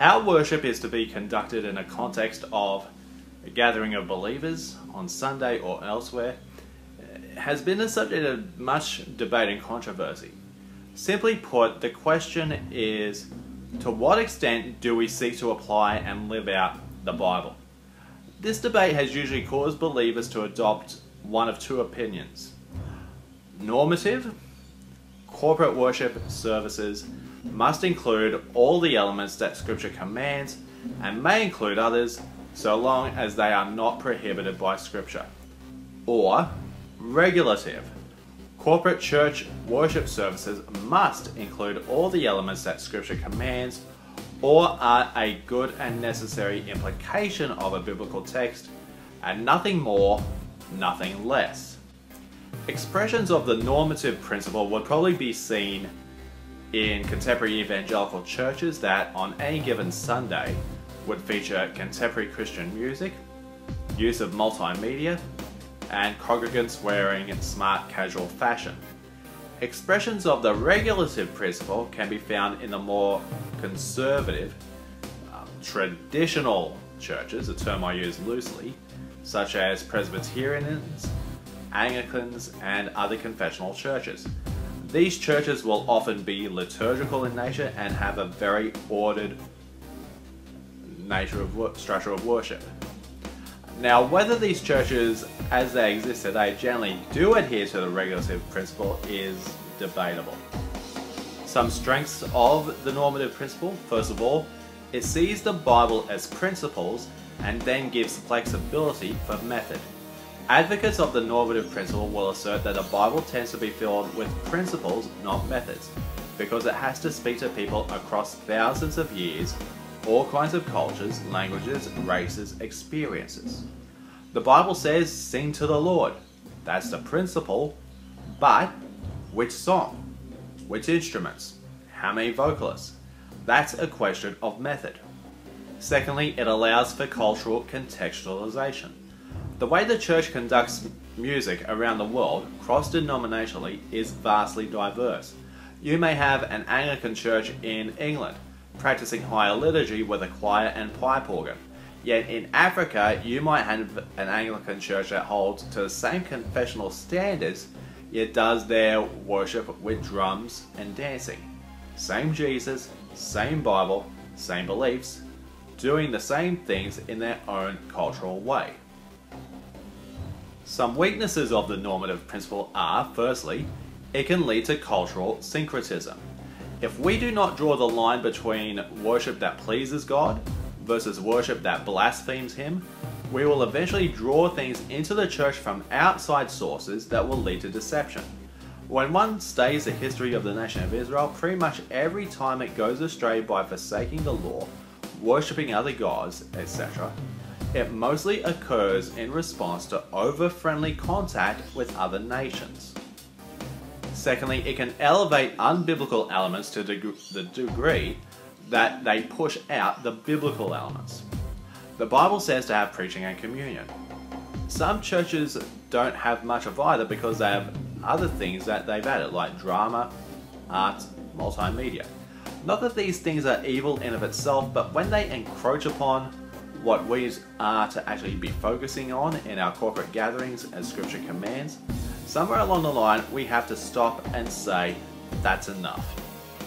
Our worship is to be conducted in a context of a gathering of believers on Sunday or elsewhere has been the subject of much debate and controversy. Simply put, the question is, to what extent do we seek to apply and live out the Bible? This debate has usually caused believers to adopt one of two opinions: normative, corporate worship services must include all the elements that Scripture commands and may include others so long as they are not prohibited by Scripture. Or regulative, corporate church worship services must include all the elements that Scripture commands or are a good and necessary implication of a biblical text, and nothing more, nothing less. Expressions of the normative principle would probably be seen in contemporary evangelical churches that on any given Sunday would feature contemporary Christian music, use of multimedia, and congregants wearing smart casual fashion. Expressions of the regulative principle can be found in the more conservative, traditional churches, a term I use loosely, such as Presbyterians, Anglicans, and other confessional churches. These churches will often be liturgical in nature and have a very ordered structure of worship. Now, whether these churches, as they exist today, generally do adhere to the regulative principle is debatable. Some strengths of the normative principle: first of all, it sees the Bible as principles and then gives flexibility for method. Advocates of the normative principle will assert that the Bible tends to be filled with principles, not methods, because it has to speak to people across thousands of years, all kinds of cultures, languages, races, experiences. The Bible says, "Sing to the Lord." That's the principle, but which song? Which instruments? How many vocalists? That's a question of method. Secondly, it allows for cultural contextualization. The way the church conducts music around the world, cross-denominationally, is vastly diverse. You may have an Anglican church in England practicing higher liturgy with a choir and pipe organ. Yet in Africa, you might have an Anglican church that holds to the same confessional standards, yet does their worship with drums and dancing. Same Jesus, same Bible, same beliefs, doing the same things in their own cultural way. Some weaknesses of the normative principle are, firstly, it can lead to cultural syncretism. If we do not draw the line between worship that pleases God versus worship that blasphemes Him, we will eventually draw things into the church from outside sources that will lead to deception. When one studies the history of the nation of Israel, pretty much every time it goes astray by forsaking the law, worshipping other gods, etc., it mostly occurs in response to over-friendly contact with other nations. Secondly, it can elevate unbiblical elements to the degree that they push out the biblical elements. The Bible says to have preaching and communion. Some churches don't have much of either because they have other things that they've added, like drama, art, multimedia. Not that these things are evil in of itself, but when they encroach upon what we are to actually be focusing on in our corporate gatherings as Scripture commands, somewhere along the line we have to stop and say, that's enough.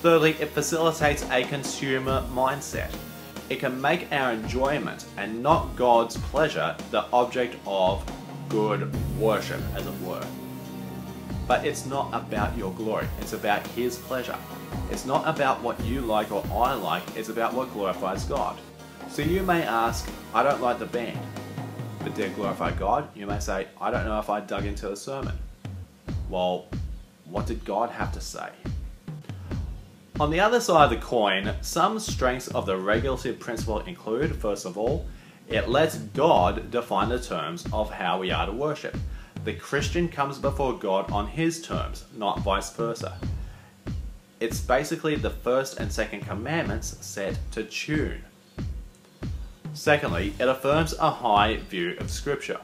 Thirdly, it facilitates a consumer mindset. It can make our enjoyment and not God's pleasure the object of good worship, as it were. But it's not about your glory, it's about His pleasure. It's not about what you like or I like, it's about what glorifies God. So you may ask, I don't like the band, but did it glorify God? You may say, I don't know if I dug into the sermon. Well, what did God have to say? On the other side of the coin, some strengths of the regulative principle include, first of all, it lets God define the terms of how we are to worship. The Christian comes before God on His terms, not vice versa. It's basically the first and second commandments set to tune. Secondly, it affirms a high view of Scripture.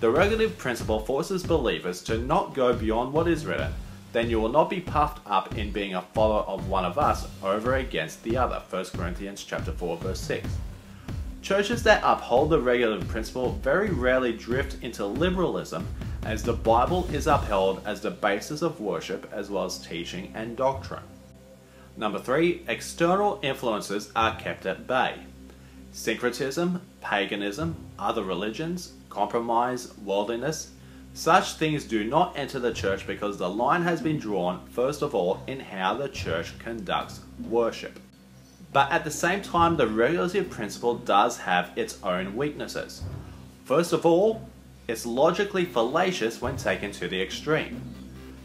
The regulative principle forces believers to not go beyond what is written. then you will not be puffed up in being a follower of one of us over against the other. 1 Corinthians chapter 4, verse 6. Churches that uphold the regulative principle very rarely drift into liberalism, as the Bible is upheld as the basis of worship as well as teaching and doctrine. Number 3, external influences are kept at bay. Syncretism, paganism, other religions, compromise, worldliness, such things do not enter the church because the line has been drawn, first of all, in how the church conducts worship. But at the same time, the regulative principle does have its own weaknesses. First of all, it's logically fallacious when taken to the extreme.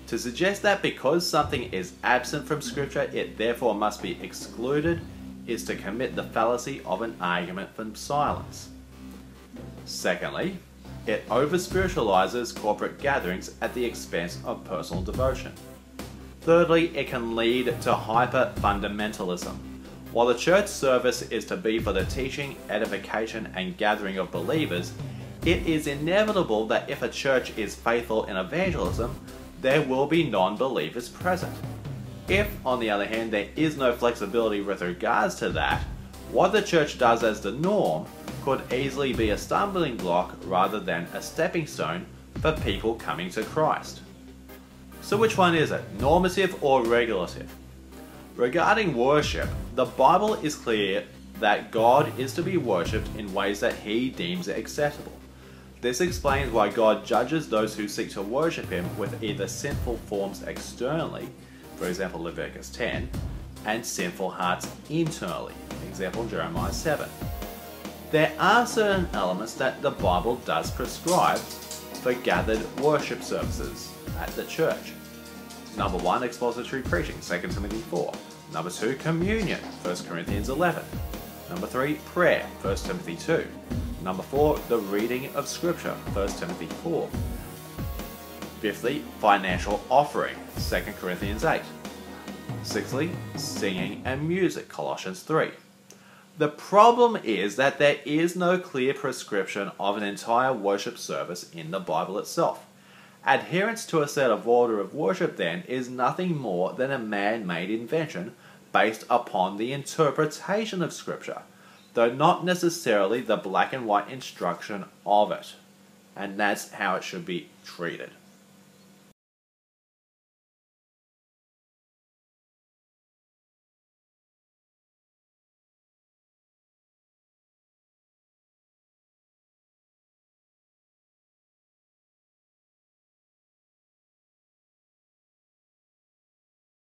To suggest that because something is absent from Scripture, it therefore must be excluded, is to commit the fallacy of an argument from silence. Secondly, it over-spiritualizes corporate gatherings at the expense of personal devotion. Thirdly, it can lead to hyper-fundamentalism. While the church service is to be for the teaching, edification, and gathering of believers, it is inevitable that if a church is faithful in evangelism, there will be non-believers present. If, on the other hand, there is no flexibility with regards to that, what the church does as the norm could easily be a stumbling block rather than a stepping stone for people coming to Christ. So which one is it, normative or regulative? Regarding worship, the Bible is clear that God is to be worshipped in ways that He deems acceptable. This explains why God judges those who seek to worship Him with either sinful forms externally, for example Leviticus 10, and sinful hearts internally, for example Jeremiah 7. There are certain elements that the Bible does prescribe for gathered worship services at the church. Number 1, expository preaching, 2 Timothy 4. Number 2, communion, 1 Corinthians 11. Number 3, prayer, 1 Timothy 2. Number 4, the reading of Scripture, 1 Timothy 4. Fifthly, financial offering, 2 Corinthians 8. Sixthly, singing and music, Colossians 3. The problem is that there is no clear prescription of an entire worship service in the Bible itself. Adherence to a set of order of worship, then, is nothing more than a man-made invention based upon the interpretation of Scripture, though not necessarily the black and white instruction of it. And that's how it should be treated.